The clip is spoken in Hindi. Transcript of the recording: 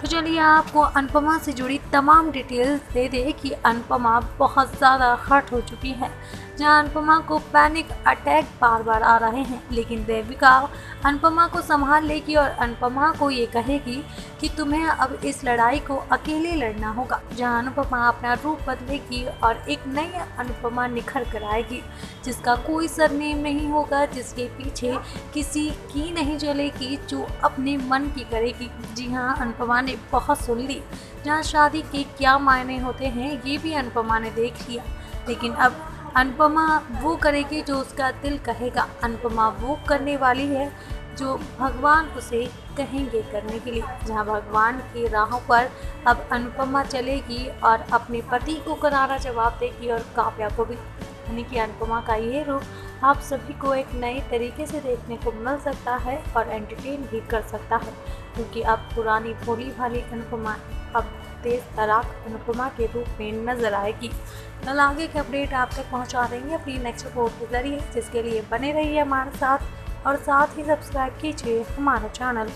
तो चलिए आपको अनुपमा से जुड़ी तमाम डिटेल्स दे दें कि अनुपमा बहुत ज़्यादा हर्ट हो चुकी है। जहां अनुपमा को पैनिक अटैक बार बार आ रहे हैं, लेकिन देविका अनुपमा को संभाल लेगी और अनुपमा को ये कहेगी कि तुम्हें अब इस लड़ाई को अकेले लड़ना होगा। जहां अनुपमा अपना रूप बदलेगी और एक नई अनुपमा निखर कर आएगी, जिसका कोई सरनेम नहीं होगा, जिसके पीछे किसी की नहीं चलेगी, जो अपने मन की करेगी। जी हाँ, अनुपमा ने बहुत सुन ली। जहाँ शादी के क्या मायने होते हैं ये भी अनुपमा ने देख लिया, लेकिन अब अनुपमा वो करेगी जो उसका दिल कहेगा। अनुपमा वो करने वाली है जो भगवान उसे कहेंगे करने के लिए। जहाँ भगवान की राहों पर अब अनुपमा चलेगी और अपने पति को करारा जवाब देगी और काव्या को भी। यानी कि अनुपमा का ये रूप आप सभी को एक नए तरीके से देखने को मिल सकता है और एंटरटेन भी कर सकता है, क्योंकि अब पुरानी भोली भाली अनुपमा अब तेज तराक अनुपमा के रूप में नजर आएगी। कल आगे के अपडेट आप तक पहुंचा देंगे अपनी नेक्स्ट रिपोर्ट के जरिए, जिसके लिए बने रहिए हमारे साथ और साथ ही सब्सक्राइब कीजिए हमारा चैनल।